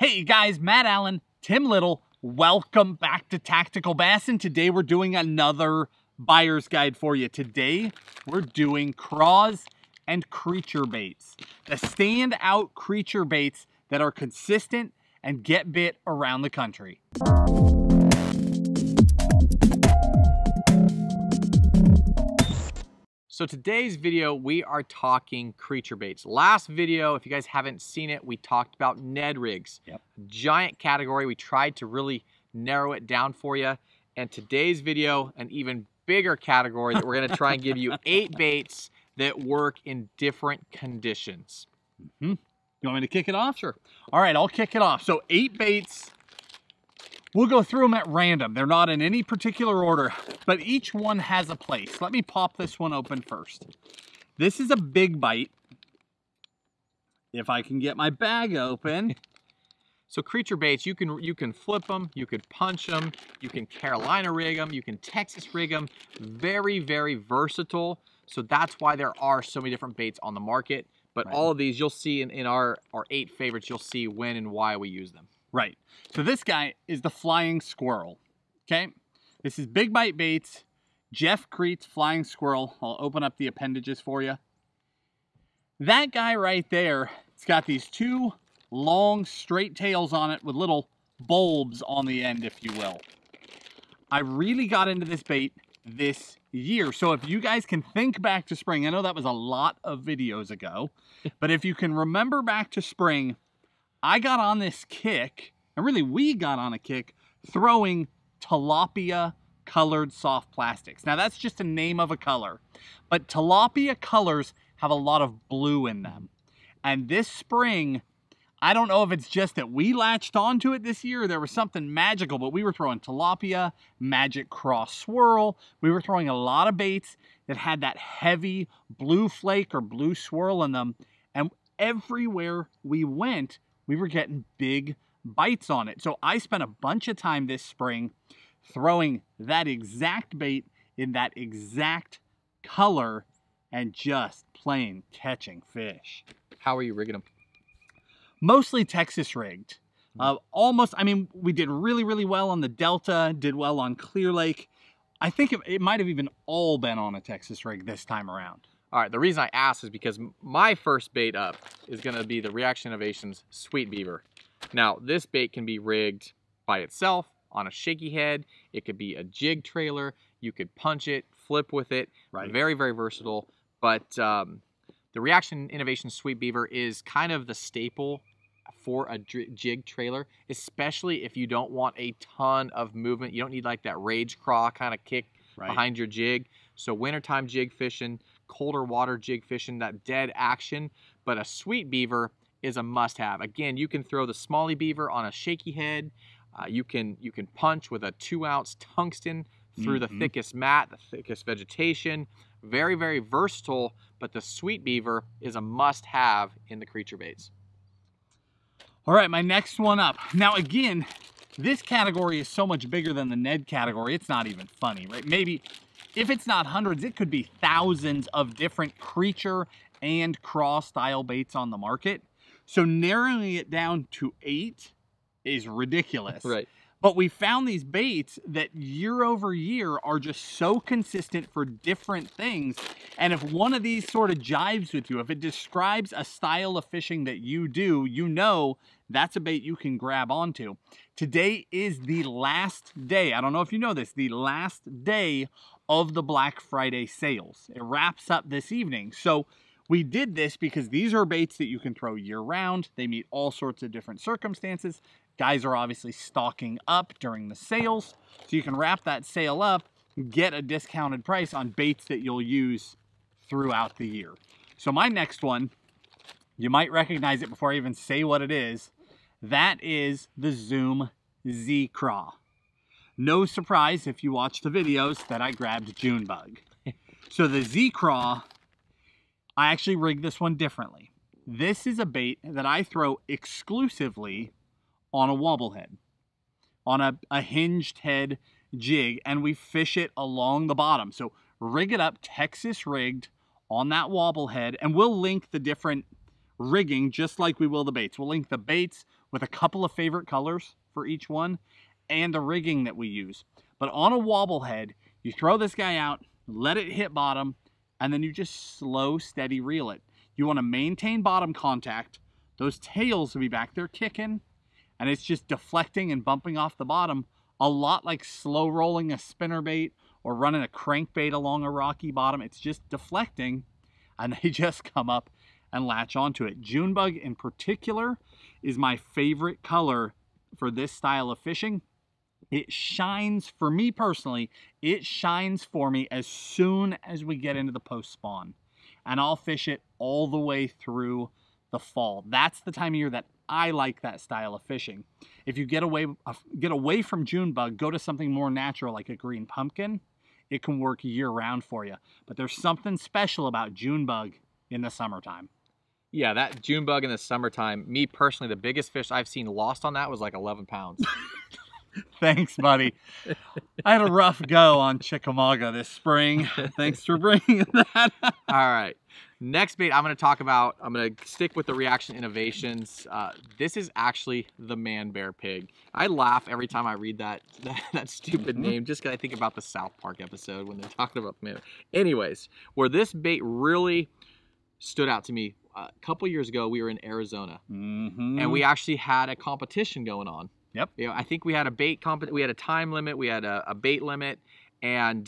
Hey you guys, Matt Allen, Tim Little, welcome back to Tactical Bassin. Today we're doing another buyer's guide for you. Today we're doing craws and creature baits. The standout creature baits that are consistent and get bit around the country. So today's video, we are talking creature baits. Last video, if you guys haven't seen it, we talked about Ned rigs. Yep. Giant category. We tried to really narrow it down for you. And today's video, an even bigger category that we're gonna try and give you 8 baits that work in different conditions. Mm-hmm. You want me to kick it off? Sure. All right, I'll kick it off. So 8 baits. We'll go through them at random. They're not in any particular order, but each one has a place. Let me pop this one open first. This is a big bite. If I can get my bag open. So creature baits, you can flip them, you can punch them, you can Carolina rig them, you can Texas rig them. Very, very versatile. So that's why there are so many different baits on the market. But right, all of these you'll see in our 8 favorites, you'll see when and why we use them. Right, so this guy is the Flying Squirrel, okay? This is Big Bite Baits, Jeff Creet's Flying Squirrel. I'll open up the appendages for you. That guy right there, it's got these 2 long straight tails on it with little bulbs on the end, if you will. I really got into this bait this year. So if you guys can think back to spring, I know that was a lot of videos ago, but if you can remember back to spring, I got on this kick, and really we got on a kick, throwing tilapia colored soft plastics. Now that's just a name of a color, but tilapia colors have a lot of blue in them. And this spring, I don't know if it's just that we latched onto it this year, there was something magical, but we were throwing tilapia, magic craw swirl. We were throwing a lot of baits that had that heavy blue flake or blue swirl in them. And everywhere we went, we were getting big bites on it. So I spent a bunch of time this spring throwing that exact bait in that exact color and just plain catching fish. How are you rigging them? Mostly Texas rigged. Almost, I mean, we did really, really well on the Delta, did well on Clear Lake. I think it might have even all been on a Texas rig this time around. All right, the reason I asked is because my first bait up is gonna be the Reaction Innovations Sweet Beaver. Now, this bait can be rigged by itself on a shaky head. It could be a jig trailer. You could punch it, flip with it. Right. Very, very versatile. But the Reaction Innovations Sweet Beaver is kind of the staple for a jig trailer, especially if you don't want a ton of movement. You don't need like that Rage Craw kind of kick behind your jig. So wintertime jig fishing, colder water jig fishing, that dead action, but a Sweet Beaver is a must-have. Again, you can throw the Smalley Beaver on a shaky head. You can punch with a 2-ounce tungsten through the thickest mat, the thickest vegetation. Very, very versatile, but the Sweet Beaver is a must-have in the creature baits. All right, my next one up. Now again, this category is so much bigger than the Ned category, it's not even funny, right? Maybe, if it's not hundreds, it could be thousands of different creature and craw style baits on the market. So narrowing it down to 8 is ridiculous. Right. But we found these baits that year over year are just so consistent for different things. And if one of these sort of jives with you, if it describes a style of fishing that you do, you know that's a bait you can grab onto. Today is the last day. I don't know if you know this, the last day of the Black Friday sales. It wraps up this evening. So we did this because these are baits that you can throw year round. They meet all sorts of different circumstances. Guys are obviously stocking up during the sales. So you can wrap that sale up, get a discounted price on baits that you'll use throughout the year. So my next one, you might recognize it before I even say what it is. That is the Zoom Z-Craw. No surprise if you watch the videos that I grabbed Junebug. So the Z-Craw, I actually rigged this one differently. This is a bait that I throw exclusively on a wobblehead, on a hinged head jig, and we fish it along the bottom. So rig it up, Texas rigged on that wobblehead, and we'll link the different rigging just like we will the baits. We'll link the baits, with a couple of favorite colors for each one and the rigging that we use. But on a wobble head, you throw this guy out, let it hit bottom, and then you just slow, steady reel it. You want to maintain bottom contact. Those tails will be back there kicking, and it's just deflecting and bumping off the bottom, a lot like slow rolling a spinnerbait or running a crankbait along a rocky bottom. It's just deflecting, and they just come up and latch onto it. Junebug in particular is my favorite color for this style of fishing. It shines, for me personally, it shines for me as soon as we get into the post-spawn. And I'll fish it all the way through the fall. That's the time of year that I like that style of fishing. If you get away from Junebug, go to something more natural like a green pumpkin. It can work year-round for you. But there's something special about Junebug in the summertime. Yeah, that Junebug in the summertime, me personally, the biggest fish I've seen lost on that was like 11 pounds. Thanks, buddy. I had a rough go on Chickamauga this spring. Thanks for bringing that up. All right. Next bait I'm going to talk about, I'm going to stick with the Reaction Innovations. This is actually the Man Bear Pig. I laugh every time I read that stupid name, just because I think about the South Park episode when they're talking about the Man Bear. Anyways, where this bait really stood out to me, a couple years ago, we were in Arizona, and we actually had a competition going on. Yep. You know, I think we had a bait competition. We had a time limit. We had a bait limit, and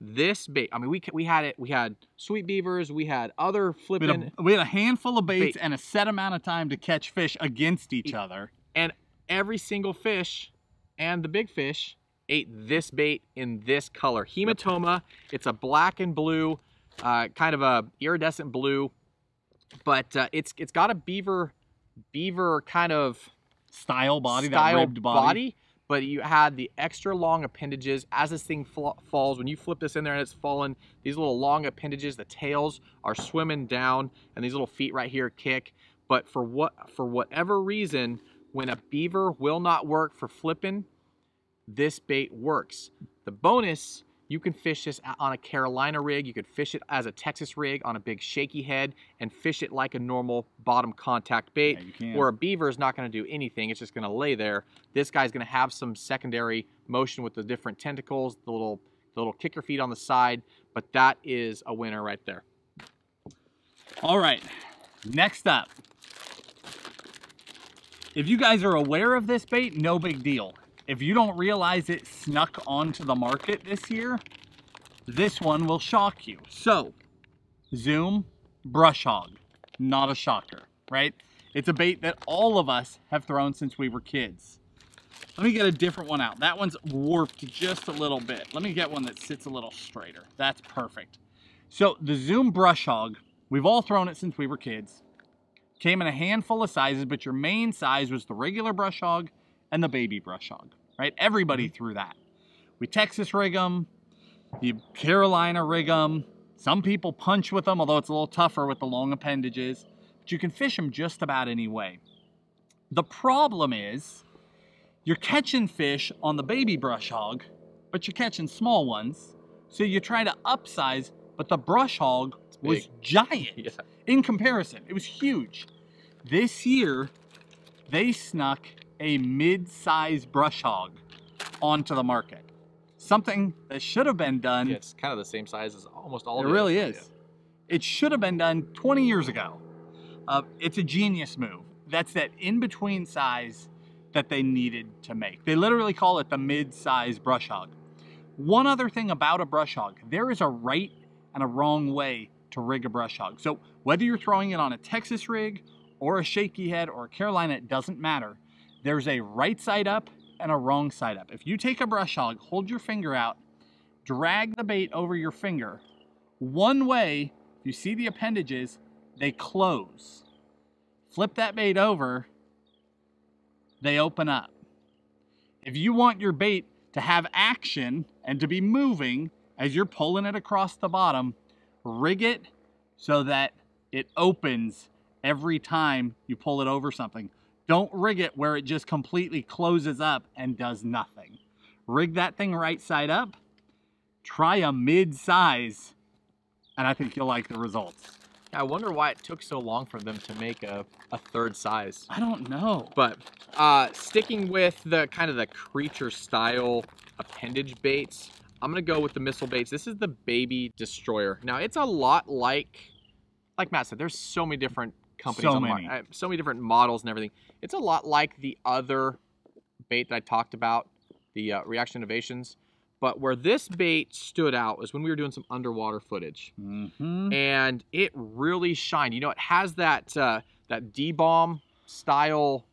this bait. I mean, we had it. We had sweet beavers. We had other flipping. We had a handful of baits and a set amount of time to catch fish against each other. And every single fish, and the big fish, ate this bait in this color, Hematoma. It's a black and blue, kind of a iridescent blue, but it's got a beaver kind of style body, but you had the extra long appendages. As this thing falls, when you flip this in there and it's fallen, these little long appendages, the tails are swimming down, and these little feet right here kick. But for whatever reason, when a beaver will not work for flipping, this bait works. The bonus, you can fish this on a Carolina rig, you could fish it as a Texas rig on a big shaky head, and fish it like a normal bottom contact bait. Yeah, where a beaver is not gonna do anything, it's just gonna lay there. This guy's gonna have some secondary motion with the different tentacles, the little kicker feet on the side, but that is a winner right there. All right, next up. If you guys are aware of this bait, no big deal. If you don't realize it snuck onto the market this year, this one will shock you. So, Zoom Brush Hog, not a shocker, right? It's a bait that all of us have thrown since we were kids. Let me get a different one out. That one's warped just a little bit. Let me get one that sits a little straighter. That's perfect. So, the Zoom Brush Hog, we've all thrown it since we were kids. Came in a handful of sizes, but your main size was the regular Brush Hog and the baby brush hog, right? Everybody threw that. We Texas rig them, you Carolina rig them. Some people punch with them, although it's a little tougher with the long appendages, but you can fish them just about any way. The problem is you're catching fish on the baby brush hog, but you're catching small ones. So you try to upsize, but the brush hog was giant in comparison. It was huge. This year, they snuck a mid-size brush hog onto the market. Something that should have been done. Yeah, it's kind of the same size as almost all of it. It really is. It should have been done 20 years ago. It's a genius move. That's that in-between size that they needed to make. They literally call it the mid-size brush hog. One other thing about a brush hog, there is a right and a wrong way to rig a brush hog. So whether you're throwing it on a Texas rig or a shaky head or a Carolina, it doesn't matter. There's a right side up and a wrong side up. If you take a brush hog, hold your finger out, drag the bait over your finger. One way, you see the appendages, they close. Flip that bait over, they open up. If you want your bait to have action and to be moving as you're pulling it across the bottom, rig it so that it opens every time you pull it over something. Don't rig it where it just completely closes up and does nothing. Rig that thing right side up, try a mid-size, and I think you'll like the results. I wonder why it took so long for them to make a third size. I don't know. But sticking with the kind of the creature style appendage baits, I'm going to go with the Missile Baits. This is the Baby D Stroyer. Now, it's a lot like Matt said, there's so many different companies on the market, so many different models and everything. It's a lot like the other bait that I talked about, the Reaction Innovations. But where this bait stood out was when we were doing some underwater footage. Mm-hmm. And it really shined. You know, it has that that D-bomb style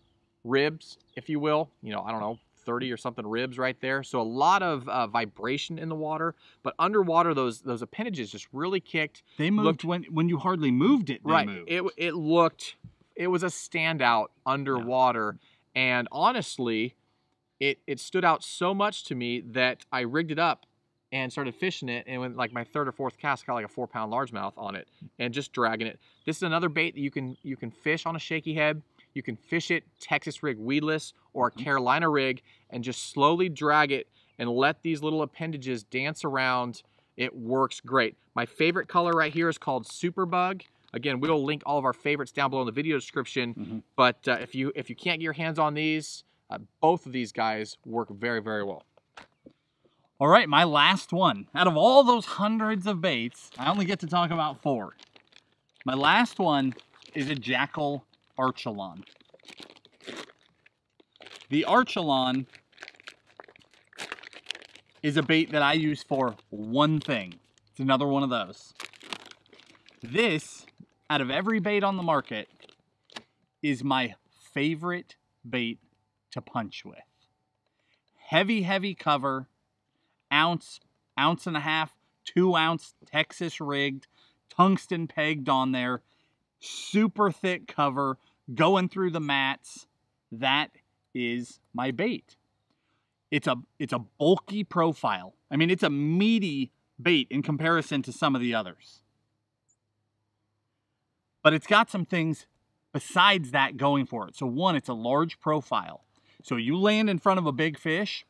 ribs, if you will. You know, I don't know, 30 or something ribs right there. So a lot of vibration in the water. But underwater, those appendages just really kicked. They moved when you hardly moved it, they right. moved. It looked, it was a standout underwater. Yeah. And honestly, it stood out so much to me that I rigged it up and started fishing it, and when like my third or fourth cast, got like a 4-pound largemouth on it and just dragging it. This is another bait that you can fish on a shaky head. You can fish it Texas rig weedless or a Carolina rig and just slowly drag it and let these little appendages dance around. It works great. My favorite color right here is called Superbug. Again, we'll link all of our favorites down below in the video description. Mm-hmm. But if you can't get your hands on these, both of these guys work very, very well. All right, my last one. Out of all those hundreds of baits, I only get to talk about 4. My last one is a Jackall Archelon. The Archelon is a bait that I use for one thing. It's another one of those. This, out of every bait on the market, is my favorite bait to punch with. Heavy, heavy cover, ounce and a half, 2-ounce Texas rigged, tungsten pegged on there, super thick cover, going through the mats. That is my bait. It's a bulky profile. I mean, it's a meaty bait in comparison to some of the others. But it's got some things besides that going for it. So one, it's a large profile. So you land in front of a big fish,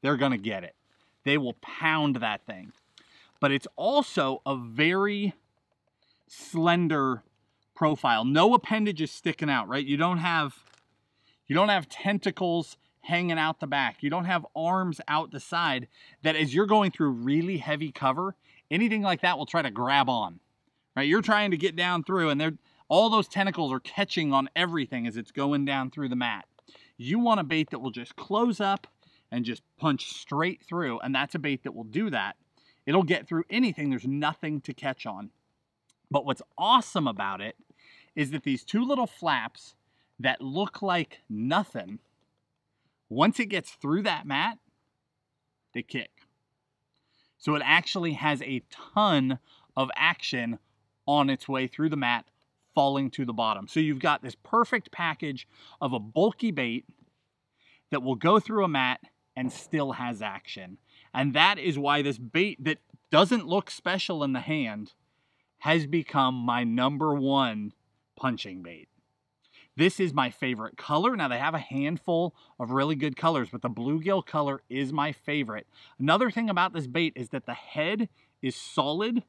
they're going to get it. They will pound that thing. But it's also a very slender profile. No appendages sticking out, right? You don't have tentacles hanging out the back. You don't have arms out the side that as you're going through really heavy cover, anything like that will try to grab on, right? You're trying to get down through and all those tentacles are catching on everything as it's going down through the mat. You want a bait that will just close up and just punch straight through, and that's a bait that will do that. It'll get through anything. There's nothing to catch on. But what's awesome about it is that these two little flaps that look like nothing, once it gets through that mat, they kick. So it actually has a ton of action on its way through the mat, falling to the bottom. So you've got this perfect package of a bulky bait that will go through a mat and still has action. And that is why this bait that doesn't look special in the hand has become my #1 punching bait. This is my favorite color. Now they have a handful of really good colors, but the bluegill color is my favorite. Another thing about this bait is that the head is solid.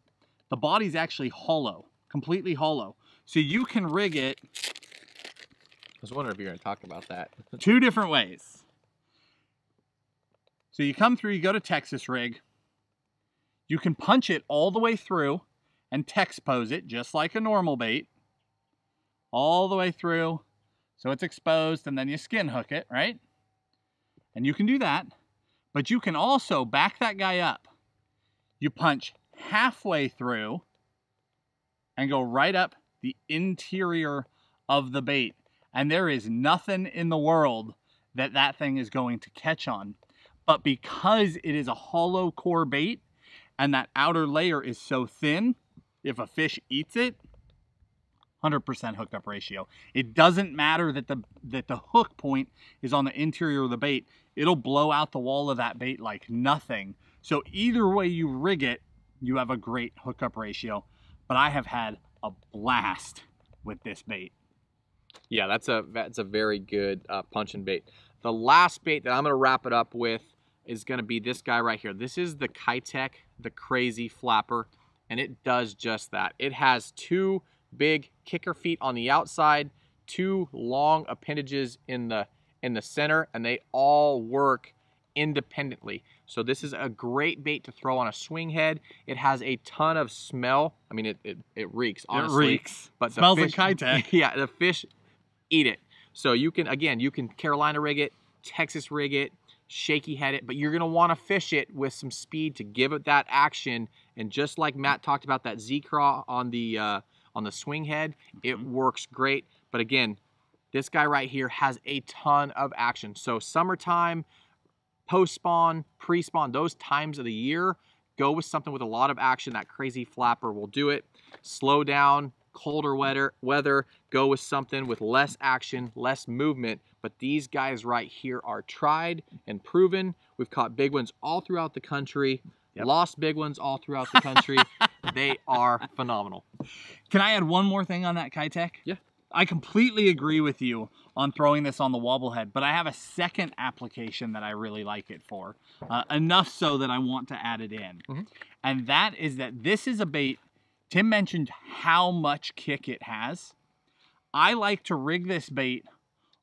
The body's actually hollow, completely hollow. So you can rig it. I was wondering if you were going to talk about that. 2 different ways. So you come through, you go to Texas rig. You can punch it all the way through and tex pose it just like a normal bait. All the way through. So it's exposed and then you skin hook it, right? And you can do that. But you can also back that guy up. You punch halfway through and go right up the interior of the bait. And there is nothing in the world that thing is going to catch on. But because it is a hollow core bait and that outer layer is so thin, if a fish eats it, 100% hookup ratio. It doesn't matter that the hook point is on the interior of the bait. It'll blow out the wall of that bait like nothing. So either way you rig it, you have a great hookup ratio. But I have had a blast with this bait. Yeah, that's a very good punching bait. The last bait that I'm going to wrap it up with is going to be this guy right here. This is the Keitech, the Crazy Flapper, and it does just that. It has 2 big kicker feet on the outside, two long appendages in the center, and they all work independently. So this is a great bait to throw on a swing head. It has a ton of smell. I mean, it reeks, honestly. It reeks. But smells like Keitech. Yeah, the fish eat it. So you can, again, you can Carolina rig it, Texas rig it, shaky head it, but you're going to want to fish it with some speed to give it that action. And just like Matt talked about that Z-Craw on the swing head, it works great. But again, this guy right here has a ton of action. So summertime, post-spawn, pre-spawn, those times of the year, go with something with a lot of action. That Crazy Flapper will do it. Slow down, colder weather, go with something with less action, less movement. But these guys right here are tried and proven. We've caught big ones all throughout the country. Yep. Lost big ones all throughout the country. They are phenomenal. Can I add one more thing on that Keitech? Yeah. I completely agree with you on throwing this on the wobblehead, but I have a second application that I really like it for, enough so that I want to add it in. Mm-hmm. And that is that this is a bait. Tim mentioned how much kick it has. I like to rig this bait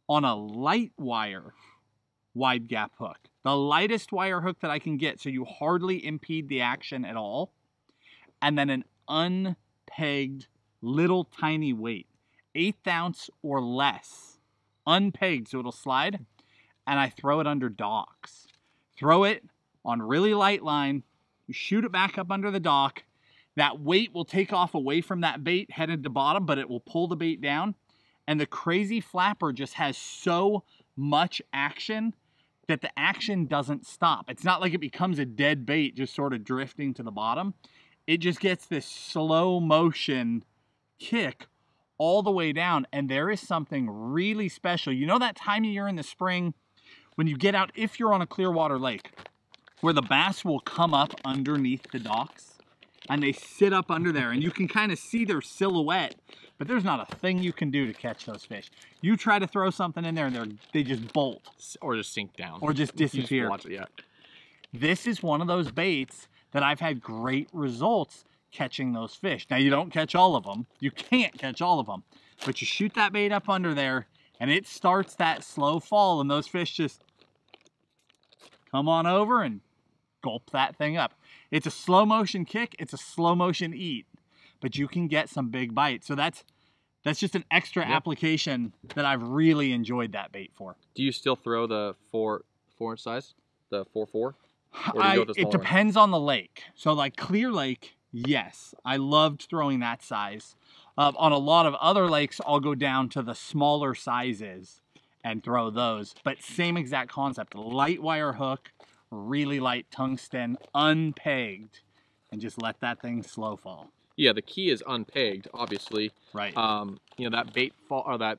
on a light wire wide gap hook, the lightest wire hook that I can get, so you hardly impede the action at all, and then an unpegged little tiny weight, 1/8 ounce or less, unpegged, so it'll slide, and I throw it under docks. Throw it on really light line, you shoot it back up under the dock, that weight will take off away from that bait, headed to bottom, but it will pull the bait down. And the Crazy Flapper just has so much action that the action doesn't stop. It's not like it becomes a dead bait just sort of drifting to the bottom. It just gets this slow motion kick all the way down. And there is something really special. You know that time of year in the spring when you get out, if you're on a clear water lake, where the bass will come up underneath the docks and they sit up under there and you can kind of see their silhouette, but there's not a thing you can do to catch those fish. You try to throw something in there and they just bolt. Or just sink down. Or just disappear. Just watch it, yeah. This is one of those baits that I've had great results catching those fish. Now you don't catch all of them. You can't catch all of them. But you shoot that bait up under there and it starts that slow fall and those fish just come on over and gulp that thing up. It's a slow motion kick. It's a slow motion eat. But you can get some big bites. So that's just an extra application that I've really enjoyed that bait for. Do you still throw the four inch size? The 4-4? It depends on the lake. So like Clear Lake, yes. I loved throwing that size. On a lot of other lakes, I'll go down to the smaller sizes and throw those. But same exact concept. Light wire hook, really light tungsten, unpegged, and just let that thing slow fall. Yeah, the key is unpegged, obviously. Right. You know, that bait fall, or that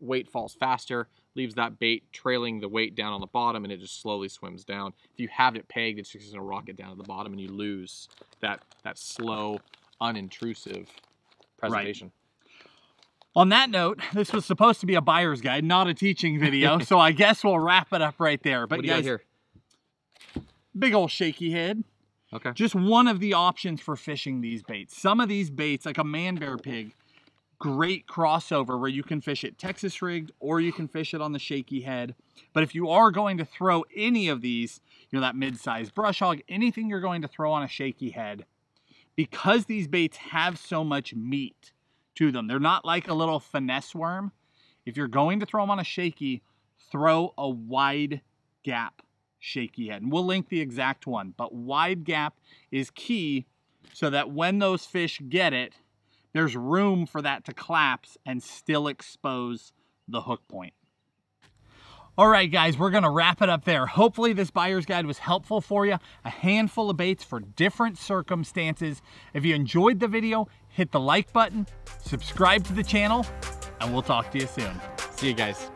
weight falls faster, leaves that bait trailing the weight down on the bottom, and it just slowly swims down. If you have it pegged, it's just gonna rocket down to the bottom, and you lose that slow, unintrusive presentation. Right. On that note, this was supposed to be a buyer's guide, not a teaching video, so I guess we'll wrap it up right there. But what do you guys, got here? Big old shaky head. Okay. Just one of the options for fishing these baits. Some of these baits, like a Man Bear Pig, great crossover where you can fish it Texas rigged or you can fish it on the shaky head. But if you are going to throw any of these, you know, that mid-sized brush hog, anything you're going to throw on a shaky head, because these baits have so much meat to them, they're not like a little finesse worm. If you're going to throw them on a shaky, throw a wide gap shaky head, and we'll link the exact one, but wide gap is key so that when those fish get it, there's room for that to collapse and still expose the hook point. All right, guys, we're gonna wrap it up there. Hopefully this buyer's guide was helpful for you. A handful of baits for different circumstances. If you enjoyed the video, hit the like button, subscribe to the channel, and we'll talk to you soon. See you guys.